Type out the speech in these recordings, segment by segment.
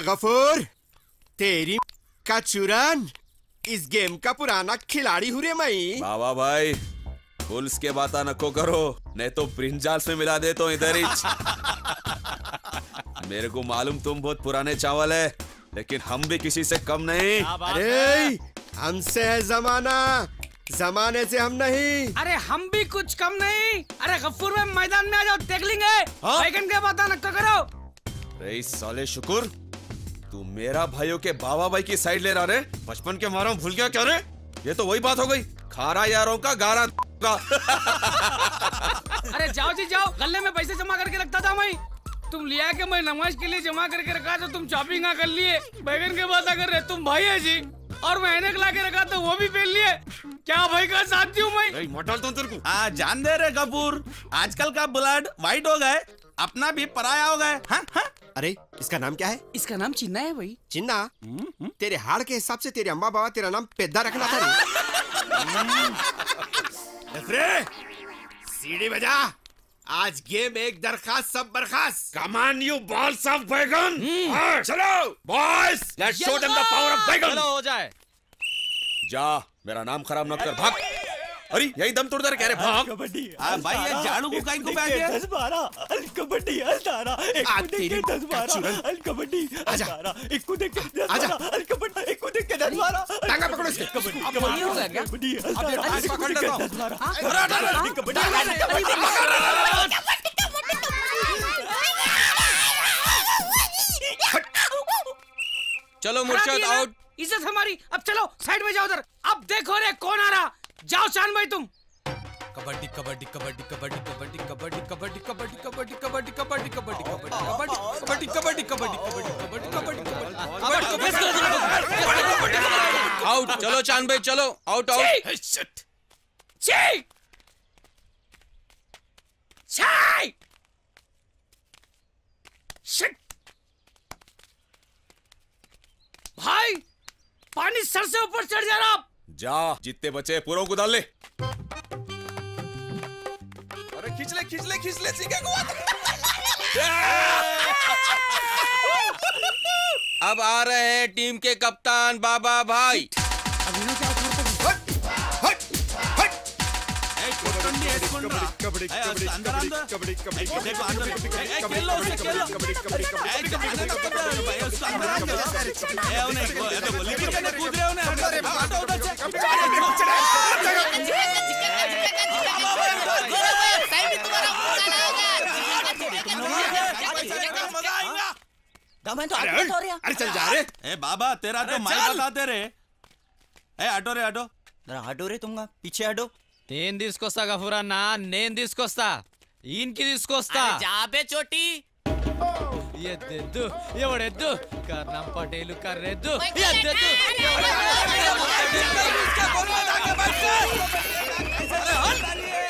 अरे गफूर, तेरी का चुरान, इस गेम का पुराना खिलाड़ी हूँ रे मैं। बाबा भाई, पुलिस के बाता नको करो, नहीं तो ब्रिंजाल से मिला दे तो इधर ही। मेरे को मालूम तुम बहुत पुराने चावल है, लेकिन हम भी किसी से कम नहीं। अरे हमसे है जमाना, जमाने से हम नहीं। अरे हम भी कुछ कम नहीं। अरे गफूर भाई मैदान में आ जाओ, देख लेंगे। बैगन के बाता नको करो। रे साले शुक्र, तू मेरा भाइयों के बाबा भाई की साइड ले रहा रे। बचपन के मारा भूल गया क्या रे? ये तो वही बात हो गई, खारा यारों का गारा का। अरे जाओ जी जाओ, गले में पैसे जमा करके रखता था मैं। तुम लिया के मैं नमाज के लिए जमा करके रखा तो तुम शॉपिंग कर लिए। बैगन के बात कर रहे तुम भाई है जी, और मैं ऐनक ला के रखा तो वो भी पहन लिए। क्या भाई का साथी हूँ मैं। मोटा तो तेरे को जान दे रे गफूर, आजकल का ब्लड व्हाइट हो गए, अपना भी पराया हो गए। अरे इसका नाम क्या है? इसका नाम चिन्ना है भाई। चिन्ना? तेरे हाड़ के हिसाब से तेरे अम्मा बाबा तेरा नाम पेद्दा रखना था। सीढ़ी बजा, आज गेम एक दरखास्त सब बर्खास्त। कमान यू बॉल्स ऑफ बैगन। चलो boys, let's show them the power of बैगन। चलो हो जाए। जा, मेरा नाम खराब ना कर, भाग। अरे यही दम तोड़ दे रहा है भाग। कबड्डी भाई, ये झाड़ू को काहे को बैठ गया? 10 12 अल कबड्डी अल तारा एक देख के 10 12 अल कबड्डी तारा एक को देख के 10 12 अल कबड्डी एक को देख के 10 12 टांगा पकड़ो इसके। कबड्डी अब ये हो गया कबड्डी अल पकड़ लो। अरे अरे कबड्डी कबड्डी कबड्डी। चलो मुर्शद आउट, इज्जत हमारी। अब चलो साइड में जाओ उधर। अब देखो रे कौन आ रहा। जाओ चांद भाई तुम। कबड्डी कबड्डी कबड्डी कबड्डी कबड्डी कबड्डी कबड्डी कबड्डी कबड्डी कबड्डी कबड्डी कबड्डी कबड्डी कबड्डी कबड्डी कबड्डी कबड्डी कबड्डी आउट। चलो चांद भाई चलो, आउट आउट। छी छी शिट भाई, पानी सर से ऊपर चढ़ जा रहा। जा, जितने बचे पूरों को डाल ले। अरे खिंचले खिंचले खिंचले सीखे को। अब आ रहे हैं टीम के कप्तान बाबा भाई। अरे चल जा रे। ए बाबा तेरा तो माइक बताते रे। ए हटो रे हटो, हटो रे तुम पीछे हटो। నేను తీసుకొస్తా గఫూరా, నేను తీసుకొస్తా, ఈయనకి తీసుకొస్తా। జాబే చోటి ఎద్దెద్దు ఎవడెద్దు, కర్ణం పటేలు కర్రెద్దు ఎద్దెద్దు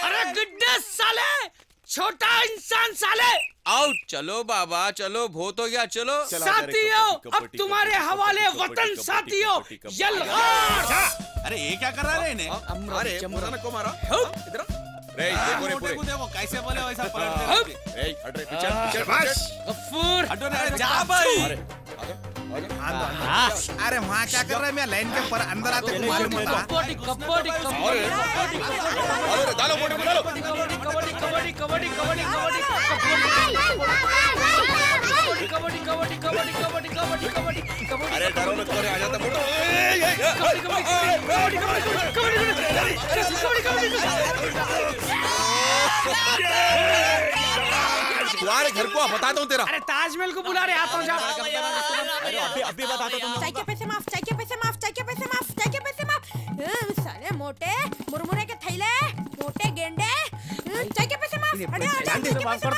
అరే గుడ్డే साले, छोटा इंसान साले। आउट। चलो बाबा चलो, बहुत हो गया। चलो साथियों, अब तुम्हारे हवाले वतन साथियों। अरे ये क्या कर रहा है इन्हें? अरे को मारो इधर। देखो देखो कैसे बोले वैसा पलट। अरे वहाँ क्या कर रहा है? मैं लाइन के पर अंदर आते घर को बता दो तेरा। अरे ताजमहल को बुला रहे, आता जा। अरे अभी बता दो तुम। चाय के पैसे माफ, चाय के पैसे माफ, चाय के पैसे माफ, चाय के पैसे माफ। सारे मोटे मुरमुरे के थैले, मोटे गेंडे। चाय के पैसे माफ। अरे चाय के पैसे माफ, चाय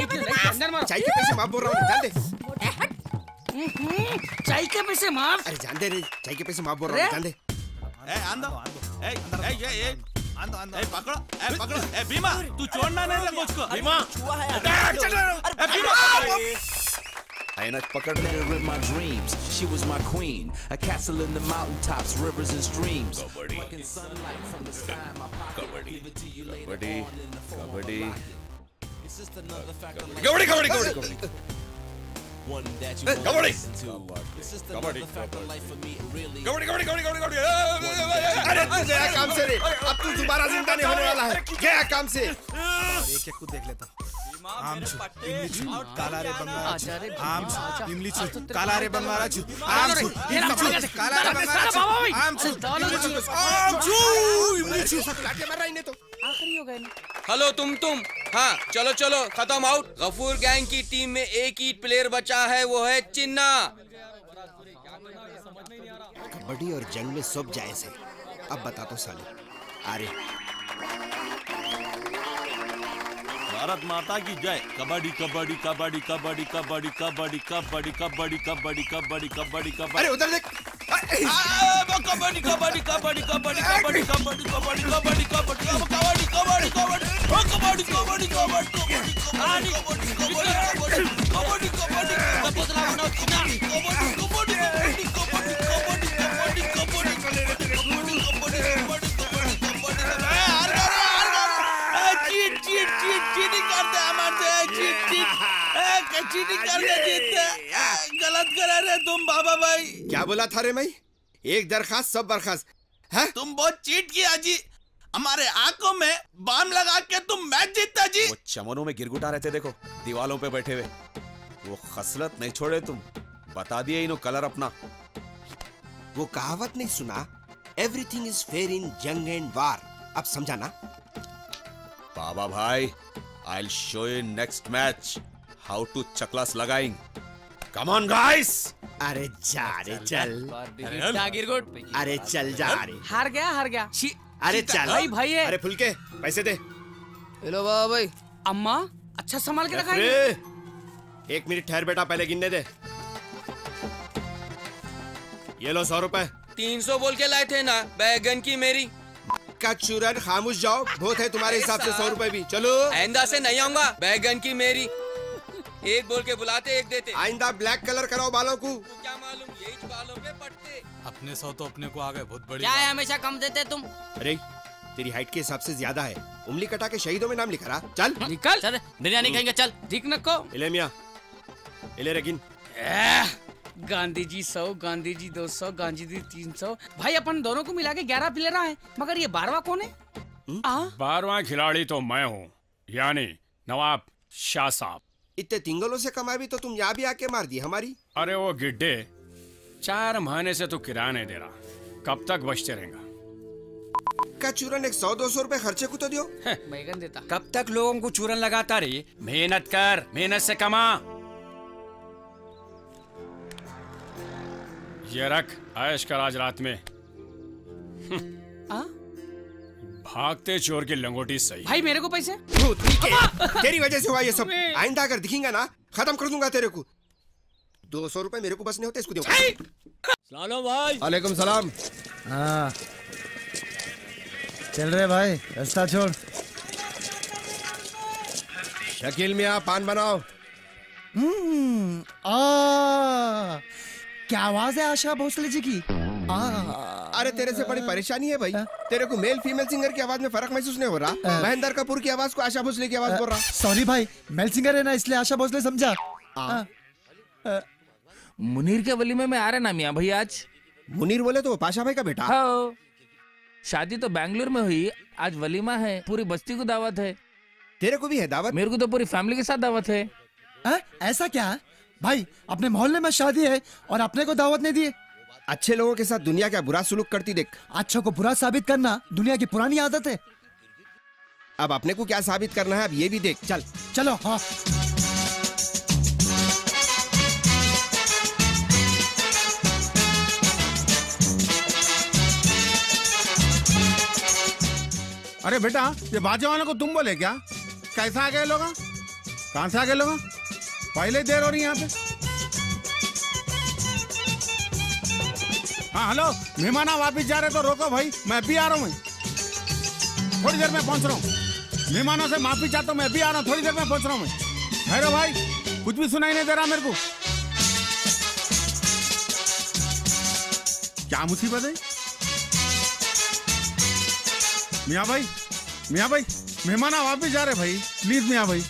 के पैसे माफ, चाय के पैसे माफ बोल रहा हूं। जान दे मोटे, हट। चाय के पैसे माफ। अरे जान दे रे, चाय के पैसे माफ बोल रहा हूं। जान दे। ए आंदो ए अंदर ए आंदो आंदो। ए पकड़ो ए पकड़ो। ए भीमा तू छोड़ना नहीं लग उसको। भीमा छुआ है। ए Bhima I ended up picking her in my dreams. She was my queen, a castle in the mountaintops, rivers and streams. Fucking sunlight from the sky, my pocket give it to you later on in the form of a rocket. It's just another fact of life. Go, go, go, go. one that you want to listen to. It's just another fact of life for me, really. अरे तू गया काम से रे, अब तू दोबारा जिंदा नहीं होने वाला है, गया काम से। एक एक को देख लेता हूँ। काला रे बंगारा चू, आम चू, इमली चू, काला रे बंगारा चू, आम चू, इमली चू, काला रे बंगारा चू, आम चू, इमली चू, लाके मर रही नहीं तो। आखिरी हो गए ना। हेलो तुम, हाँ चलो चलो खत्म आउट। गफूर गैंग की टीम में एक ही प्लेयर बचा है, वो है चिन्ना। कबड्डी और जंग में सब जायज है, अब बता तो साले। अरे भारत माता की जय। कबड्डी कबड्डी कबड्डी कबड्डी कबड्डी कबड्डी कबड्डी कबड्डी कबड्डी कबड्डी कबड्डी कबड्डी। अरे उधर देख। कबड्डी कबड्डी कबड्डी कबड्डी कबड्डी कबड्डी कबड्डी कबड्डी कबड्डी कबड्डी कबड्डी कबड्डी कबड्डी कबड्डी कबड्डी कबड्डी गलत करा रहे तुम बाबा भाई। क्या बोला था रे भाई? एक दरखास्त सब बर्खास्त। तुम बहुत चीट किया जी, हमारे आंखों में बाम लगा के तुम मैच जीता जी। वो चमनों में गिरगुटा रहते देखो, दीवालों पे बैठे हुए, वो खसलत नहीं छोड़े तुम। बता दिए इन्हों कलर अपना। वो कहावत नहीं सुना, एवरीथिंग इज फेयर इन जंग एंड वार। अब समझाना बाबा भाई। I will show you next match how to चकलास लगाएंगे। Come on guys! अरे जा रे चल। अरे चल जा रे। हार गया। अरे चल। भाई भाई है। अरे फुलके पैसे दे। हेलो बाबा भाई। अम्मा अच्छा संभाल के रखा है। 1 मिनट ठहर बेटा, पहले गिनने दे। ये लो 100 रुपए। 300 बोल के लाए थे ना बैगन की मेरी का चूरन। खामोश जाओ, बहुत है तुम्हारे हिसाब से 100 रुपए भी। चलो आइंदा से नहीं आऊंगा बैगन की मेरी। एक बोल के बुलाते एक देते। आइंदा ब्लैक कलर कराओ बालों को। क्या मालूम यही बालों पे पड़ते। अपने 100 तो अपने को आ गए, बहुत बड़ी क्या है, हमेशा कम देते तुम। अरे तेरी हाइट के हिसाब से ज्यादा है। उंगली कटा के शहीदों में नाम लिखा रहा। चल निकल, चल दुनिया नहीं कहेंगे। चल ठीक न को इले मिया इले रगिन। गांधी जी 100, गांधी जी 200, गांधी जी 300। भाई अपन दोनों को मिला के 11 प्लेयर है, मगर ये 12वां कौन है? 12वां खिलाड़ी तो मैं हूँ, यानी नवाब शाह साहब। इतने तिंगलों से कमाई भी तो तुम यहाँ भी आके मार दी हमारी। अरे वो गिड्डे 4 महीने से तो किराया नहीं दे रहा, कब तक बचते रहेगा? का चूरन 100-200 रुपए खर्चे को तो दियो। बैगन देता। कब तक लोगों को चूरन लगाता रही? मेहनत कर, मेहनत से कमा। ये रख आयश कर आज रात में। भागते चोर की लंगोटी सही। भाई मेरे को पैसे तेरी वजह से हुआ ये सब। आइंदा अगर दिखेगा ना खत्म कर दूंगा तेरे को। 200 रुपए मेरे को बस नहीं होते, इसको दो। भाई वालेकुम सलाम। हाँ चल रहे भाई, रास्ता छोड़। शकील मिया पान बनाओ। क्या आवाज है आशा भोसले जी की। अरे तेरे से बड़ी परेशानी है भाई। तेरे को मेल फीमेल सिंगर की आवाज में फर्क महसूस नहीं हो रहा। महेंद्र कपूर की आवाज को आशा भोसले की आवाज बोल रहा। सॉरी भाई, मेल सिंगर है ना इसलिए आशा भोसले समझा। मुनीर के वली में मैं आ रहा ना मियाँ भाई। आज मुनीर बोले तो पाशा भाई का बेटा। हाँ। शादी तो बेंगलुरु में हुई, आज वलीमा है, पूरी बस्ती को दावत है। तेरे को भी है दावत? मेरे को तो पूरी फैमिली के साथ दावत है। ऐसा क्या भाई, अपने मोहल्ले में शादी है और अपने को दावत नहीं दी। अच्छे लोगों के साथ दुनिया क्या बुरा सुलूक करती देख। अच्छों को बुरा साबित करना दुनिया की पुरानी आदत है। अब अपने को क्या साबित करना है, अब ये भी देख। चल चलो। हाँ अरे बेटा ये बाजे वालों को तुम बोले क्या? कैसा आ गए लोग, कहाँ से आ गए लोग? पहले देर हो रही यहाँ पे। हाँ हेलो, मेहमान वापस जा रहे तो रोको भाई, मैं भी आ रहा हूँ, थोड़ी देर में पहुँच रहा हूँ। मेहमानों से माफी चाहता हूँ, मैं भी आ रहा हूँ, थोड़ी देर में पहुँच रहा हूँ। मैं हेलो भाई, कुछ भी सुनाई नहीं दे रहा मेरे को। क्या मुसीबत है मियाँ भाई? मियाँ भाई मेहमान वापस जा रहे भाई, प्लीज मियाँ भाई।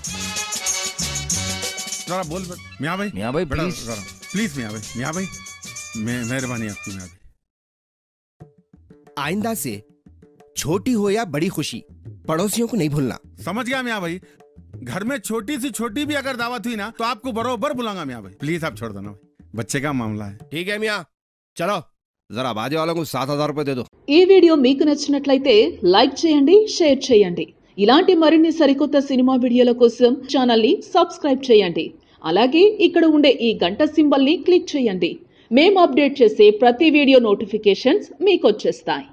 जरा बोल मिया भाई प्लीज मिया भाई मेहरबानी आपकी मिया भाई। आइंदा से छोटी हो या बड़ी खुशी पड़ोसियों को नहीं भूलना। समझ गया मिया भाई। घर में छोटी सी छोटी भी अगर दावत हुई ना तो आपको बरोबर बुलाऊंगा मिया भाई। प्लीज आप छोड़ दो ना भाई, बच्चे का मामला है। ठीक है मिया, चलो जरा बाजे वालों को 7,000 रूपये दे दो। ये वीडियो मीकु नच्चिनट्लयिते लाइक चेयंडी, शेर चेयंडी। ఇలాంటి మరిన్ని సరికొత్త సినిమా వీడియోల కోసం ఛానల్ ని సబ్స్క్రైబ్ చేయండి। అలాగే ఇక్కడ ఉండే ఈ గంట సింబల్ ని క్లిక్ చేయండి। మేము అప్డేట్ చేసే ప్రతి వీడియో నోటిఫికేషన్స్ మీకు వచ్చేస్తాయి।